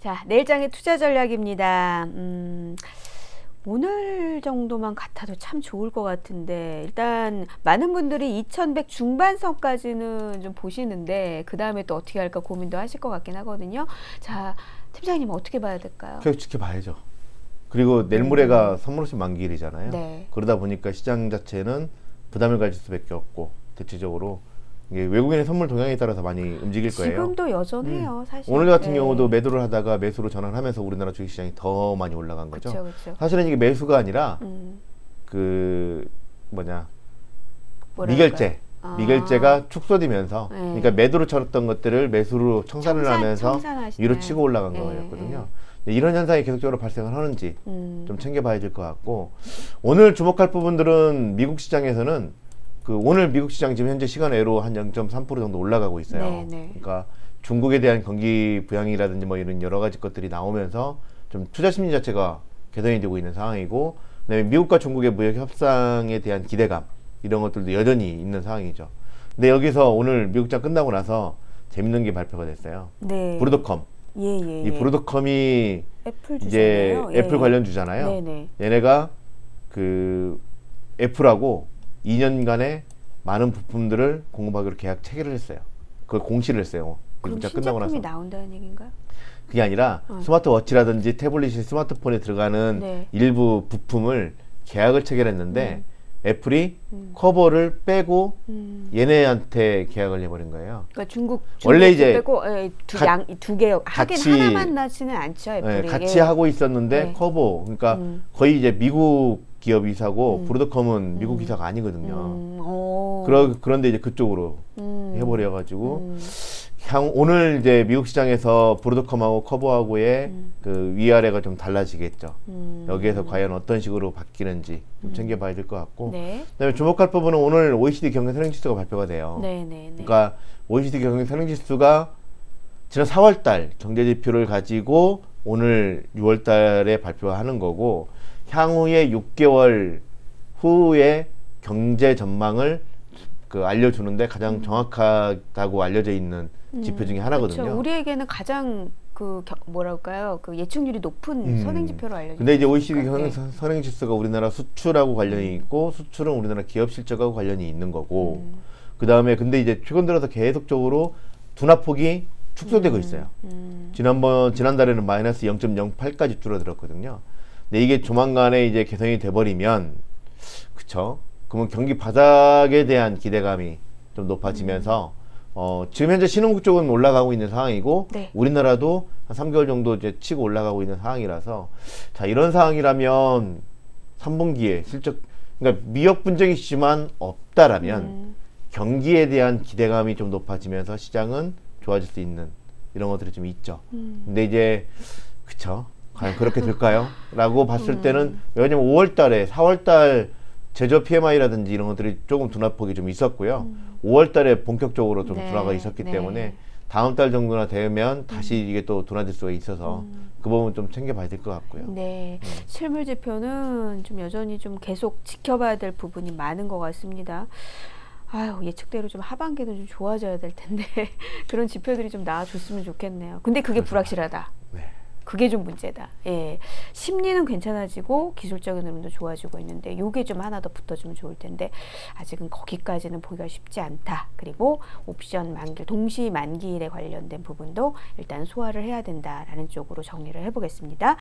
자, 내일장의 투자 전략입니다. 오늘 정도만 같아도 참 좋을 것 같은데, 일단 많은 분들이 2100 중반선까지는 좀 보시는데 그 다음에 또 어떻게 할까 고민도 하실 것 같긴 하거든요. 자, 팀장님 어떻게 봐야 될까요? 계속 지켜봐야죠. 그리고 내일 모레가 선물옵션 만기일이잖아요. 네. 그러다 보니까 시장 자체는 부담을 가질 수밖에 없고, 대체적으로 이게 외국인의 선물 동향에 따라서 많이 움직일 거예요. 지금도 여전해요, 사실. 오늘 같은 경우도 매도를 하다가 매수로 전환하면서 우리나라 주식시장이 더 많이 올라간 거죠. 그쵸, 그쵸. 사실은 이게 매수가 아니라 미결제. 아. 미결제가 축소되면서, 네. 그러니까 매도로 쳤던 것들을 매수로 청산을 하면서 위로 치고 올라간 거였거든요. 이런 현상이 계속적으로 발생을 하는지 좀 챙겨봐야 될 것 같고, 오늘 주목할 부분들은 미국 시장에서는 오늘 미국 시장 지금 현재 시간외로 한 0.3% 정도 올라가고 있어요. 네네. 그러니까 중국에 대한 경기 부양이라든지 뭐 이런 여러 가지 것들이 나오면서 좀 투자 심리 자체가 개선이 되고 있는 상황이고, 그다음에 미국과 중국의 무역 협상에 대한 기대감 이런 것들도 여전히 있는 상황이죠. 근데 여기서 오늘 미국장 끝나고 나서 재밌는 게 발표가 됐어요. 네. 브로드컴. 예. 이 브로드컴이 애플 주잖아요. 이제 애플 관련 주잖아요. 네네. 얘네가 애플하고 2년간의 많은 부품들을 공급하기로 계약 체결을 했어요. 그걸 공시를 했어요. 그럼 신제품이 나온다는 얘기인가요? 그게 아니라 스마트워치라든지 태블릿이 스마트폰에 들어가는 일부 부품을 계약을 체결했는데 애플이 커버를 빼고 얘네한테 계약을 해버린 거예요. 그러니까 중국 원래 이제 빼고 두 개 같이 하나만 나지는 않죠. 애플이. 네, 같이 하고 있었는데 커버 그러니까 거의 이제 미국 기업 이사고 브로드컴은 미국 이사가 아니거든요. 그런데 이제 그쪽으로 해버려가지고 오늘 이제 미국 시장에서 브로드컴하고 커버하고의 그 위아래가 좀 달라지겠죠. 여기에서 과연 어떤 식으로 바뀌는지 좀 챙겨봐야 될 것 같고, 네. 그다음에 주목할 부분은 오늘 OECD 경제 선행지수가 발표가 돼요. 그러니까 OECD 경제 선행지수가 지난 4월달 경제지표를 가지고 오늘 6월달에 발표하는 거고, 향후에 6개월 후에 경제 전망을 알려주는데 가장 정확하다고 알려져 있는 지표 중에 하나거든요. 그쵸. 우리에게는 가장 예측률이 높은 선행지표로 알려져 있는. 근데 이제 OECD 선행지수가 우리나라 수출하고 관련이 있고, 수출은 우리나라 기업 실적하고 관련이 있는 거고, 그 다음에 근데 이제 최근 들어서 계속적으로 둔화폭이 축소되고 있어요. 지난달에는 마이너스 0.08까지 줄어들었거든요. 근데 이게 조만간에 이제 개선이 돼버리면, 그러면 경기 바닥에 대한 기대감이 좀 높아지면서, 지금 현재 신흥국 쪽은 올라가고 있는 상황이고, 우리나라도 한 3개월 정도 이제 치고 올라가고 있는 상황이라서, 자, 이런 상황이라면, 3분기에 실적, 그러니까 미역 분쟁이지만 없다라면, 경기에 대한 기대감이 좀 높아지면서 시장은 좋아질 수 있는 이런 것들이 좀 있죠. 근데 이제, 과연 그렇게 될까요? 라고 봤을 때는, 왜냐면 5월달에 4월달 제조 PMI라든지 이런 것들이 조금 둔화폭이 좀 있었고요. 5월달에 본격적으로 좀 둔화가 있었기 때문에 다음 달 정도나 되면 다시 이게 또 둔화될 수가 있어서 그 부분 좀 챙겨봐야 될 것 같고요. 실물 지표는 좀 여전히 좀 계속 지켜봐야 될 부분이 많은 것 같습니다. 예측대로 좀 하반기도 좀 좋아져야 될 텐데 그런 지표들이 좀 나와줬으면 좋겠네요. 근데 그게 불확실하다. 그게 좀 문제다. 심리는 괜찮아지고 기술적인 흐름도 좋아지고 있는데 요게 좀 하나 더 붙어주면 좋을 텐데 아직은 거기까지는 보기가 쉽지 않다. 그리고 옵션 만기일, 동시 만기일에 관련된 부분도 일단 소화를 해야 된다라는 쪽으로 정리를 해보겠습니다.